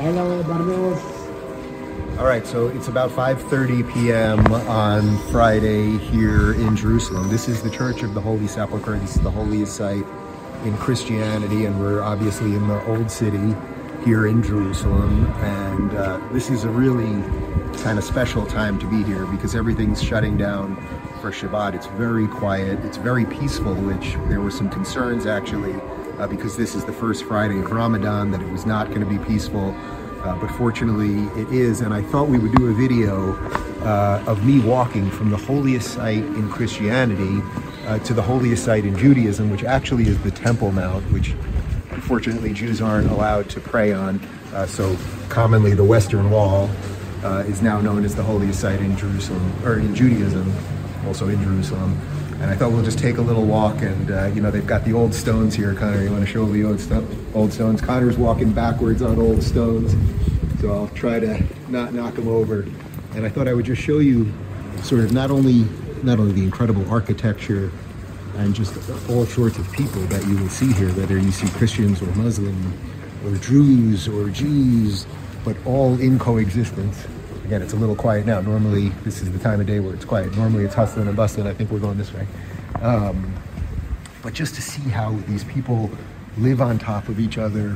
All right, so it's about 5:30 p.m. on Friday here in Jerusalem. This is the Church of the Holy Sepulchre. This is the holiest site in Christianity, and we're obviously in the Old City here in Jerusalem. And this is a really kind of special time to be here because everything's shutting down for Shabbat. It's very quiet, it's very peaceful, which there were some concerns actually because this is the first Friday of Ramadan that it was not going to be peaceful, but fortunately it is. And I thought we would do a video of me walking from the holiest site in Christianity to the holiest site in Judaism, which actually is the Temple Mount, which unfortunately Jews aren't allowed to pray on, so commonly the Western Wall is now known as the holiest site in Jerusalem, or in Judaism, also in Jerusalem. And I thought we'll just take a little walk, and you know, they've got the old stones here. Connor, you want to show the old stones? Connor's walking backwards on old stones, so I'll try to not knock them over. And I thought I would just show you sort of not only the incredible architecture and just all sorts of people that you will see here, whether you see Christians or Muslim or Druze or Jews, but all in coexistence. Again, it's a little quiet now. Normally, this is the time of day where it's quiet. Normally it's hustling and bustling. I think we're going this way. But just to see how these people live on top of each other,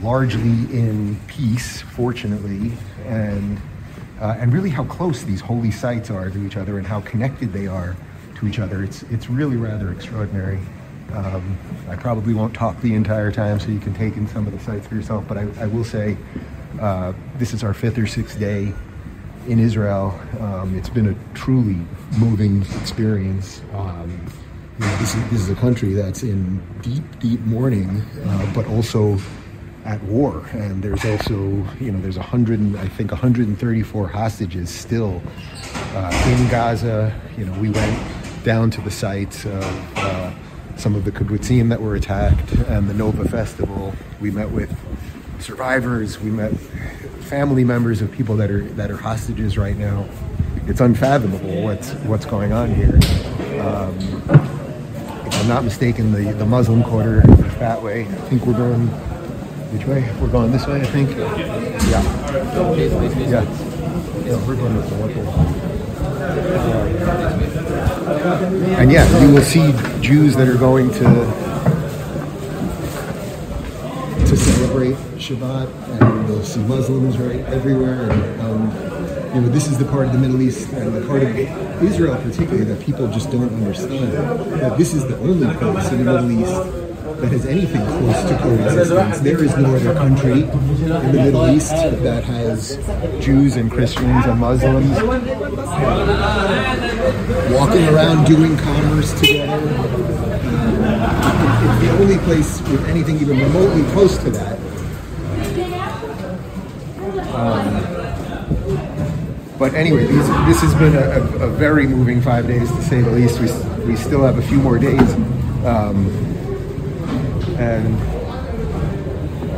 largely in peace, fortunately, and really how close these holy sites are to each other and how connected they are to each other. It's really rather extraordinary. I probably won't talk the entire time, so you can take in some of the sites for yourself, but I will say this is our 5th or 6th day in Israel. It's been a truly moving experience. You know, this is a country that's in deep mourning, but also at war. And there's also, you know, there's 134 hostages still in Gaza. You know, we went down to the sites of some of the kibbutzim that were attacked and the Nova festival. We met with survivors, we met family members of people that are hostages right now. It's unfathomable what's going on here. If I'm not mistaken, the Muslim quarter is that way. I think we're going which way? We're going this way, I think. Yeah. No, we're going this way. And yeah, you will see Jews that are going to celebrate Shabbat, and you'll see Muslims right everywhere. And, you know, this is the part of the Middle East and the part of Israel particularly that people just don't understand. That this is the only place in the Middle East that has anything close to coexistence. There is no other country in the Middle East that has Jews and Christians and Muslims walking around doing commerce together. It's the only place with anything even remotely close to that. But anyway, this has been a very moving 5 days, to say the least. We still have a few more days. And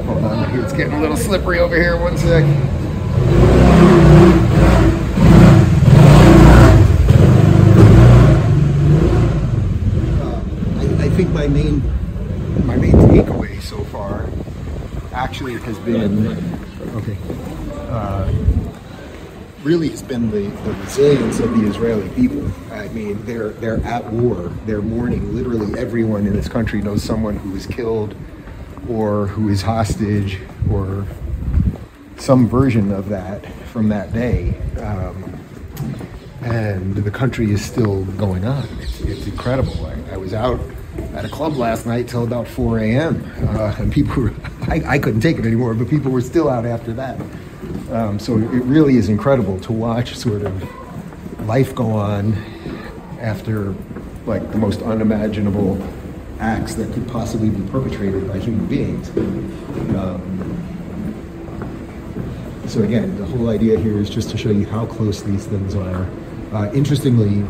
hold on, it's getting a little slippery over here. One sec. I think my main takeaway so far actually has been really has been the resilience of the Israeli people. I mean, they're at war. They're mourning. Literally everyone in this country knows someone who was killed or who is hostage or some version of that from that day. And the country is still going on. It's incredible. I was out at a club last night till about 4 a.m. And people I couldn't take it anymore, but people were still out after that. So it really is incredible to watch sort of life go on after like the most unimaginable acts that could possibly be perpetrated by human beings. So again, the whole idea here is just to show you how close these things are. Interestingly,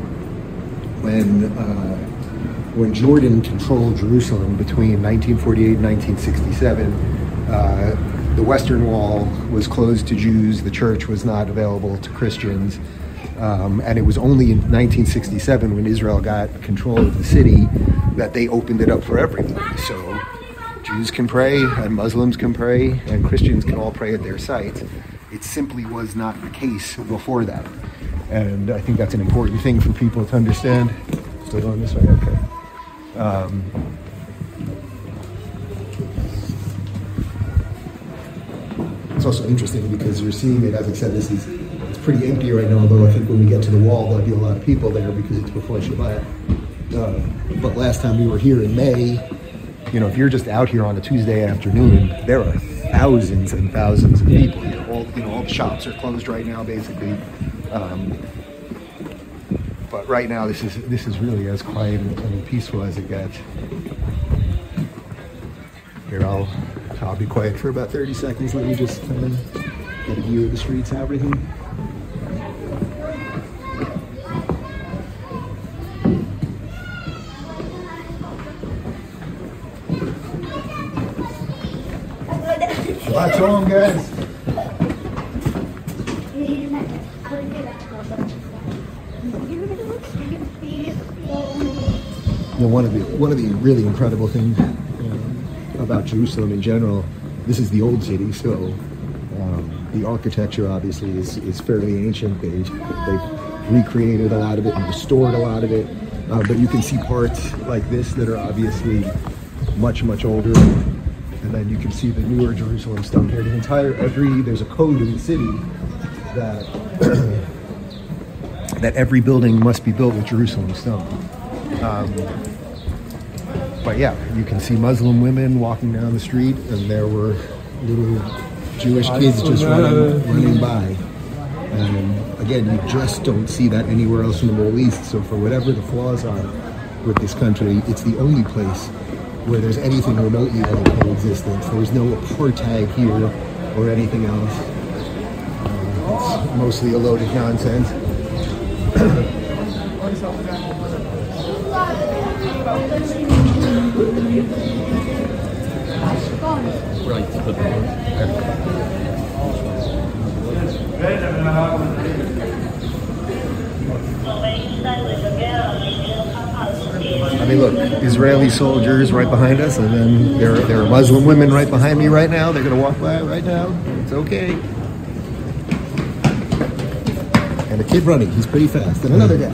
when Jordan controlled Jerusalem between 1948 and 1967, the Western Wall was closed to Jews, the church was not available to Christians, and it was only in 1967 when Israel got control of the city that they opened it up for everyone. So Jews can pray, and Muslims can pray, and Christians can all pray at their sites. It simply was not the case before that. And I think that's an important thing for people to understand. Still going this way? Okay. It's also interesting because you're seeing it, as I said, it's pretty empty right now, although I think when we get to the wall, there'll be a lot of people there because it's before Shabbat. But last time we were here in May, you know, if you're just out here on a Tuesday afternoon, there are thousands and thousands of people here. All the shops are closed right now, basically. But right now, this is really as quiet and peaceful as it gets. Here, I'll be quiet for about 30 seconds. Let me just get a view of the streets and everything. Watch on, guys. You know, one of the really incredible things about Jerusalem in general, this is the old city, so the architecture obviously is fairly ancient. They've recreated a lot of it and restored a lot of it, but you can see parts like this that are obviously much, much older. And then you can see the newer Jerusalem stone here. There's a code in the city that every building must be built with Jerusalem stone. But yeah, you can see Muslim women walking down the street, and there were little Jewish kids just running by. And again, you just don't see that anywhere else in the Middle East. So for whatever the flaws are with this country, it's the only place where there's anything remotely like coexistence. There's no apartheid here or anything else. It's mostly a load of nonsense. I mean, look, Israeli soldiers right behind us, and then there are Muslim women right behind me right now. They're going to walk by right now. It's okay. And a kid running. He's pretty fast. And another guy.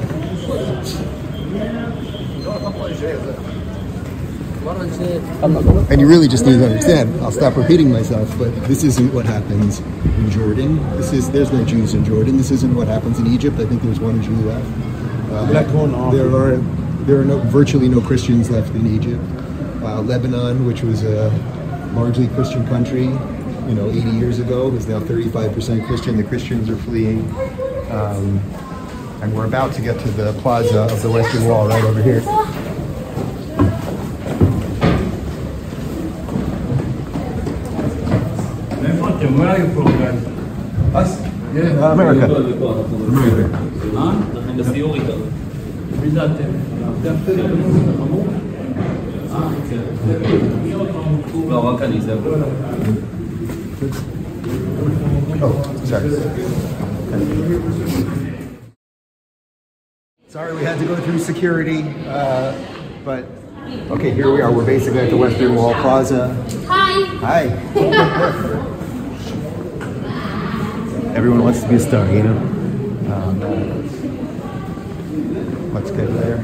And you really just need to understand. I'll stop repeating myself, but this isn't what happens in Jordan. There's no Jews in Jordan. This isn't what happens in Egypt. I think there's one Jew left. There are virtually no Christians left in Egypt. Lebanon, which was a largely Christian country, 80 years ago, is now 35% Christian. The Christians are fleeing. And we're about to get to the plaza of the Western Wall right over here. Where are you from, guys? Us? Yeah, America. Oh, sorry, we had to go through security, but okay, here we are. We're basically at the Western Wall Plaza. Hi. Hi. Everyone wants to be a star, you know? Let's get there.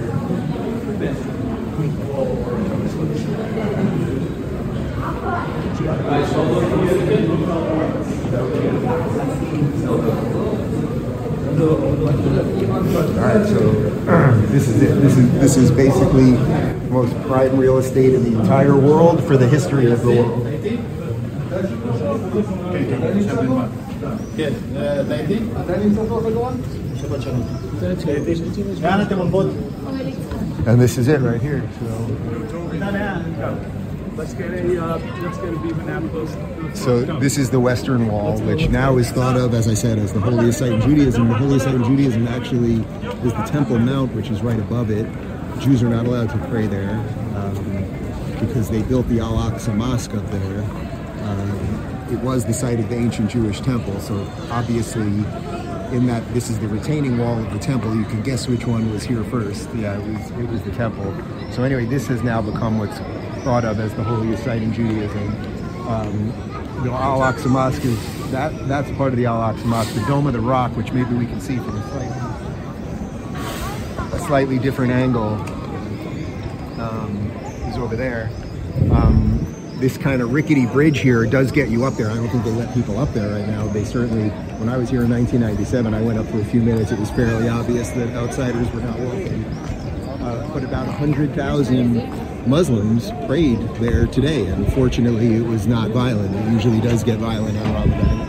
Alright, so this is it. This is basically the most prime real estate in the entire world for the history of the world. כן, דייתי? עדיין נמצא פה בגרון? שבת שלום. דייתי? לאן אתם עובדות? And this is it right here, so... So this is the Western Wall, which now is thought of, as I said, as the holiest site in Judaism. The holiest site in Judaism actually is the Temple Mount, which is right above it. Jews are not allowed to pray there because they built the Al-Aqsa Mosque up there. It was the site of the ancient Jewish temple, so obviously, in that this is the retaining wall of the temple, you can guess which one was here first. Yeah, it was the temple. So anyway, this has now become what's thought of as the holiest site in Judaism. The Al-Aqsa Mosque is that's part of the Al-Aqsa Mosque, the Dome of the Rock, which maybe we can see from a slightly different angle, is over there. This kind of rickety bridge here does get you up there. I don't think they let people up there right now. They certainly, when I was here in 1997, I went up for a few minutes. It was fairly obvious that outsiders were not welcome. But about 100,000 Muslims prayed there today. Unfortunately, it was not violent. It usually does get violent on Ramadan.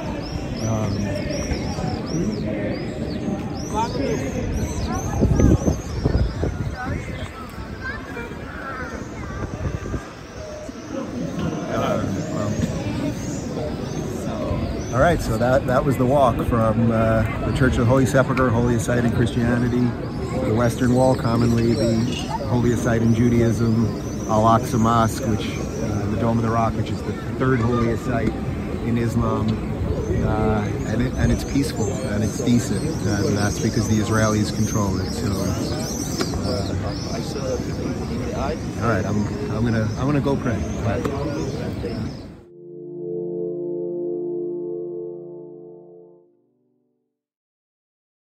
All right, so that was the walk from the Church of the Holy Sepulchre, holiest site in Christianity, the Western Wall, commonly the holiest site in Judaism, Al-Aqsa Mosque, which the Dome of the Rock, which is the third holiest site in Islam, and it's peaceful and it's decent, and that's because the Israelis control it. So, all right, I'm gonna go pray.